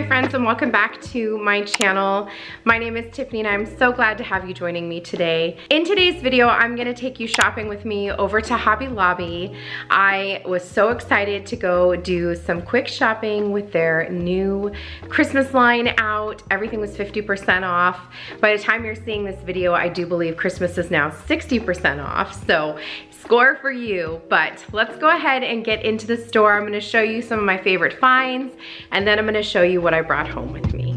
my friends, and welcome back to my channel. My name is Tiffany and I'm so glad to have you joining me today. In today's video, I'm gonna take you shopping with me over to Hobby Lobby. I was so excited to go do some quick shopping with their new Christmas line out. Everything was 50% off. By the time you're seeing this video, I do believe Christmas is now 60% off, so score for you. But let's go ahead and get into the store. I'm gonna show you some of my favorite finds, and then I'm gonna show you what I brought home with me.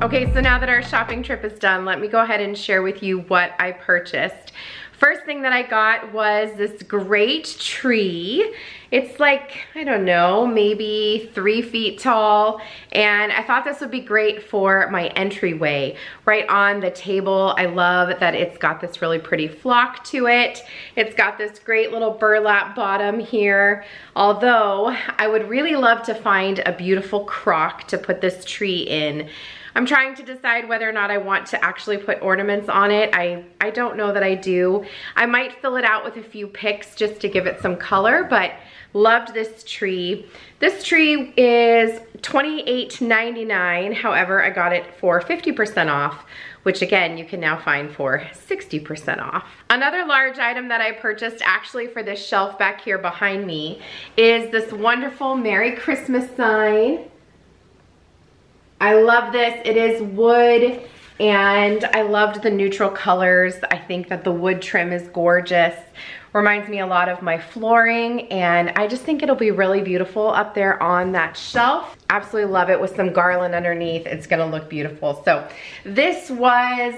Okay, so now that our shopping trip is done, let me go ahead and share with you what I purchased. First thing that I got was this great tree. It's like, I don't know, maybe 3 feet tall. And I thought this would be great for my entryway, right on the table. I love that it's got this really pretty flock to it. It's got this great little burlap bottom here. Although I would really love to find a beautiful crock to put this tree in. I'm trying to decide whether or not I want to actually put ornaments on it. I don't know that I do. I might fill it out with a few picks just to give it some color, but loved this tree. This tree is $28.99. However, I got it for 50% off, which again, you can now find for 60% off. Another large item that I purchased actually for this shelf back here behind me is this wonderful Merry Christmas sign. I love this. It is wood and I loved the neutral colors. I think that the wood trim is gorgeous. Reminds me a lot of my flooring and I just think it'll be really beautiful up there on that shelf. Absolutely love it with some garland underneath. It's gonna look beautiful. So this was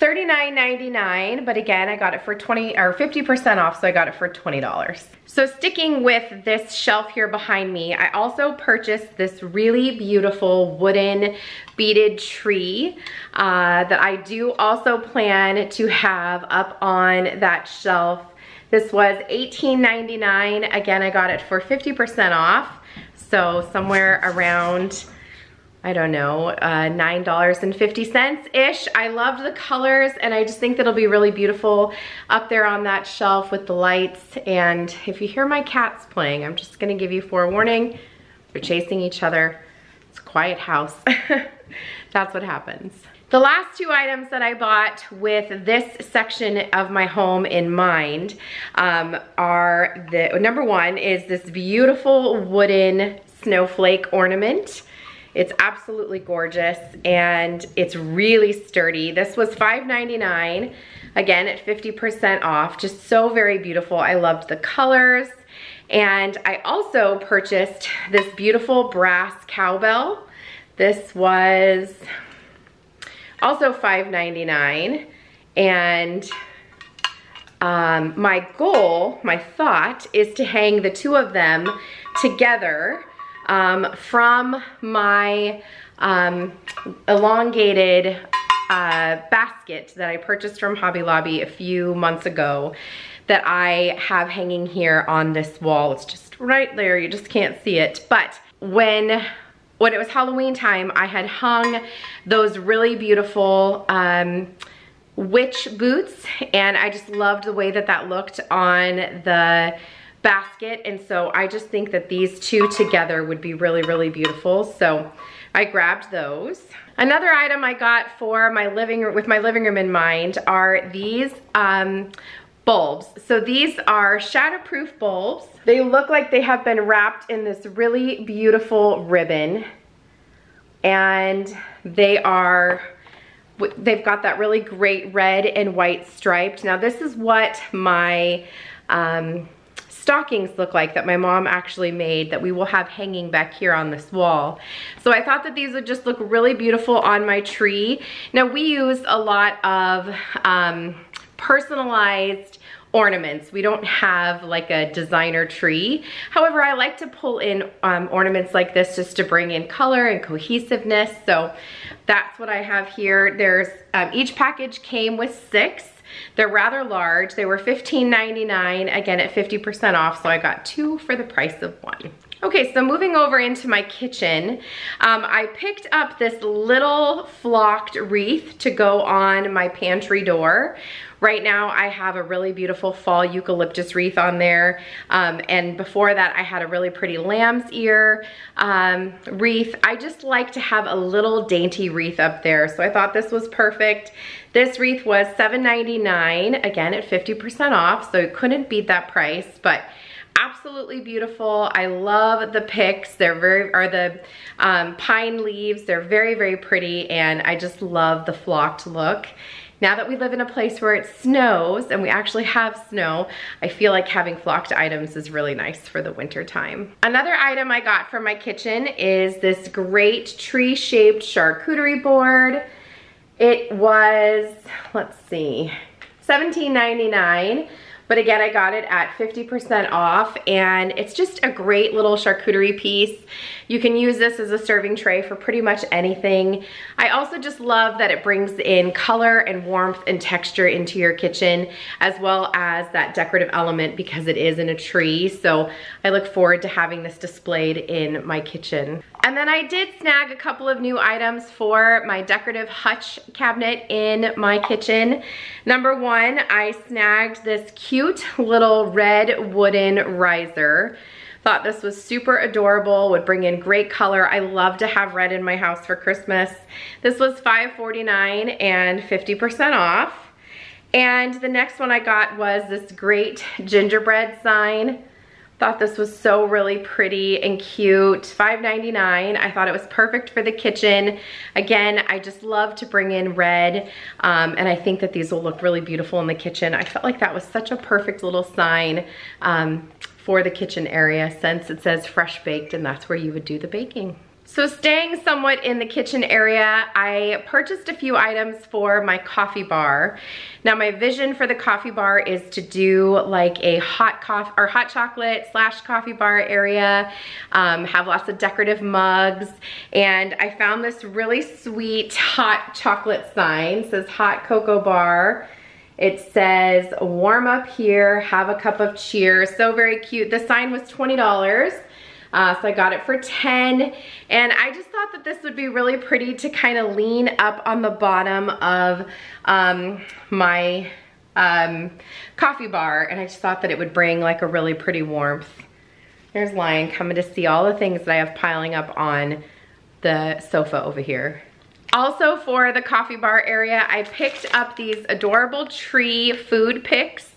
$39.99, but again, I got it for 50% off, so I got it for $20. So sticking with this shelf here behind me, I also purchased this really beautiful wooden beaded tree that I do also plan to have up on that shelf. This was $18.99. Again, I got it for 50% off, so somewhere around, I don't know, $9.50-ish. I loved the colors and I just think that'll be really beautiful up there on that shelf with the lights. And if you hear my cats playing, I'm just gonna give you forewarning, they're chasing each other. It's a quiet house. That's what happens. The last two items that I bought with this section of my home in mind are number one is this beautiful wooden snowflake ornament. It's absolutely gorgeous and it's really sturdy. This was $5.99, again at 50% off. Just so very beautiful. I loved the colors. And I also purchased this beautiful brass cowbell. This was also $5.99. And my thought is to hang the two of them together from my elongated basket that I purchased from Hobby Lobby a few months ago that I have hanging here on this wall. It's just right there, you just can't see it. But when it was Halloween time, I had hung those really beautiful witch boots and I just loved the way that that looked on the basket, and so I just think that these two together would be really, really beautiful. So I grabbed those. Another item I got for my living room, with my living room in mind, are these bulbs. So these are shatterproof bulbs. They look like they have been wrapped in this really beautiful ribbon, and they've got that really great red and white striped. Now this is what my stockings look like that my mom actually made, that we will have hanging back here on this wall. So I thought that these would just look really beautiful on my tree. Now we use a lot of personalized ornaments. We don't have like a designer tree. However, I like to pull in ornaments like this just to bring in color and cohesiveness. So that's what I have here. There's each package came with 6. They're rather large. They were $15.99, again at 50% off, so I got 2 for the price of 1. Okay, so moving over into my kitchen, I picked up this little flocked wreath to go on my pantry door. Right now I have a really beautiful fall eucalyptus wreath on there, and before that I had a really pretty lamb's ear wreath. I just like to have a little dainty wreath up there, so I thought this was perfect. This wreath was $7.99, again at 50% off, so it couldn't beat that price, but absolutely beautiful. I love the picks. The pine leaves. They're very, very pretty, and I just love the flocked look. Now that we live in a place where it snows, and we actually have snow, I feel like having flocked items is really nice for the winter time. Another item I got from my kitchen is this great tree-shaped charcuterie board. It was, let's see, $17.99, but again, I got it at 50% off, and it's just a great little charcuterie piece. You can use this as a serving tray for pretty much anything. I also just love that it brings in color and warmth and texture into your kitchen, as well as that decorative element because it is in a tree. So I look forward to having this displayed in my kitchen. And then I did snag a couple of new items for my decorative hutch cabinet in my kitchen. Number one, I snagged this cute little red wooden riser. Thought this was super adorable, would bring in great color. I love to have red in my house for Christmas. This was $5.49 and 50% off. And the next one I got was this great gingerbread sign. Thought this was so really pretty and cute. $5.99. I thought it was perfect for the kitchen. Again, I just love to bring in red, and I think that these will look really beautiful in the kitchen. I felt like that was such a perfect little sign for the kitchen area, since it says fresh baked, and that's where you would do the baking. So staying somewhat in the kitchen area, I purchased a few items for my coffee bar. Now my vision for the coffee bar is to do like a hot coffee or hot chocolate / coffee bar area, have lots of decorative mugs, and I found this really sweet hot chocolate sign. It says hot cocoa bar. It says warm up here, have a cup of cheer. So very cute. The sign was $20. So I got it for $10, and I just thought that this would be really pretty to kind of lean up on the bottom of my coffee bar, and I just thought that it would bring like a really pretty warmth. There's Lion coming to see all the things that I have piling up on the sofa over here. Also for the coffee bar area, I picked up these adorable tree food picks.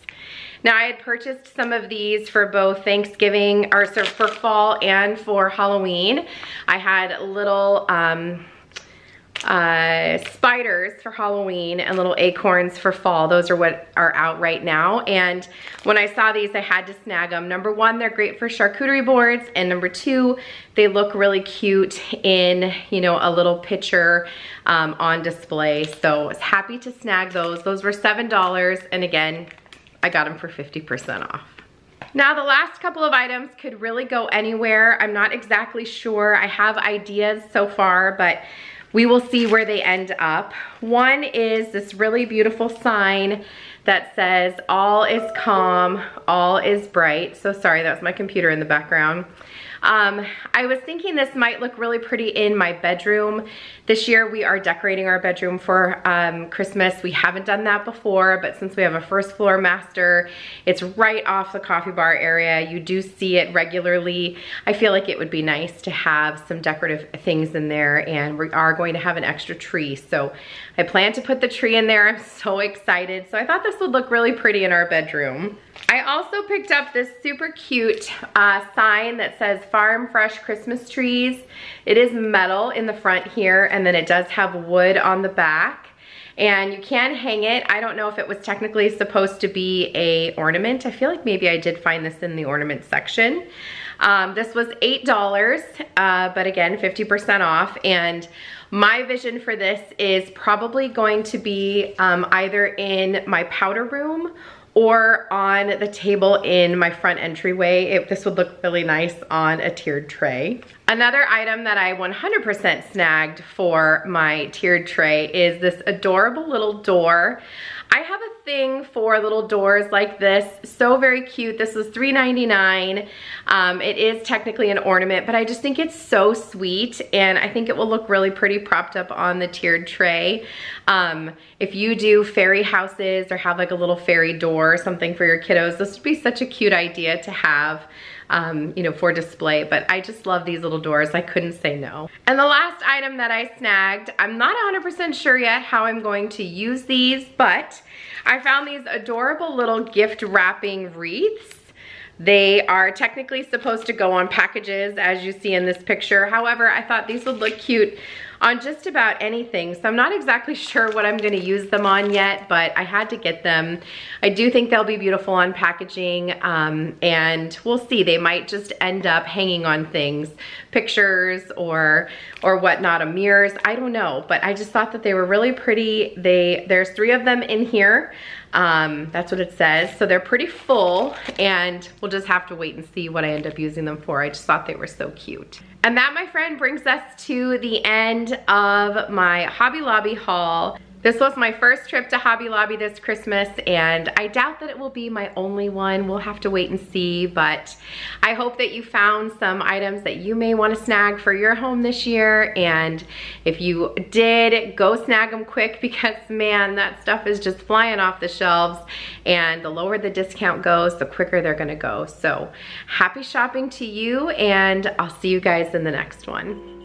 Now I had purchased some of these for both Thanksgiving, or so for fall and for Halloween. I had little spiders for Halloween and little acorns for fall. Those are what are out right now. And when I saw these, I had to snag them. Number one, they're great for charcuterie boards. And number two, they look really cute in, you know, a little pitcher on display. So I was happy to snag those. Those were $7. And again, I got them for 50% off. Now the last couple of items could really go anywhere. I'm not exactly sure. I have ideas so far, but we will see where they end up. One is this really beautiful sign that says, all is calm, all is bright. So sorry, that was my computer in the background. I was thinking this might look really pretty in my bedroom. This year we are decorating our bedroom for Christmas. We haven't done that before, but since we have a first floor master, it's right off the coffee bar area. You do see it regularly. I feel like it would be nice to have some decorative things in there, and we are going to have an extra tree. So I plan to put the tree in there. I'm so excited. So I thought this would look really pretty in our bedroom. I also picked up this super cute sign that says Farm Fresh Christmas Trees. It is metal in the front here, and then it does have wood on the back, and you can hang it. I don't know if it was technically supposed to be an ornament. I feel like maybe I did find this in the ornament section. This was $8, but again, 50% off, and my vision for this is probably going to be either in my powder room or on the table in my front entryway. This would look really nice on a tiered tray. Another item that I 100% snagged for my tiered tray is this adorable little door. I have a thing for little doors like this. So very cute. This was $3.99. It is technically an ornament, but I just think it's so sweet, and I think it will look really pretty propped up on the tiered tray. If you do fairy houses or have like a little fairy door or something for your kiddos, this would be such a cute idea to have. You know, for display, but I just love these little doors. I couldn't say no. And the last item that I snagged, I'm not 100% sure yet how I'm going to use these, but I found these adorable little gift wrapping wreaths. They are technically supposed to go on packages, as you see in this picture. However, I thought these would look cute on just about anything. So I'm not exactly sure what I'm gonna use them on yet, but I had to get them. I do think they'll be beautiful on packaging, and we'll see. They might just end up hanging on things, pictures or whatnot, on mirrors, I don't know. But I just thought that they were really pretty. There's 3 of them in here. That's what it says. So they're pretty full, and we'll just have to wait and see what I end up using them for. I just thought they were so cute. And that, my friend, brings us to the end of my Hobby Lobby haul. This was my first trip to Hobby Lobby this Christmas, and I doubt that it will be my only one. We'll have to wait and see, but I hope that you found some items that you may want to snag for your home this year. And if you did, go snag them quick, because man, that stuff is just flying off the shelves, and the lower the discount goes, the quicker they're gonna go. So happy shopping to you, and I'll see you guys in the next one.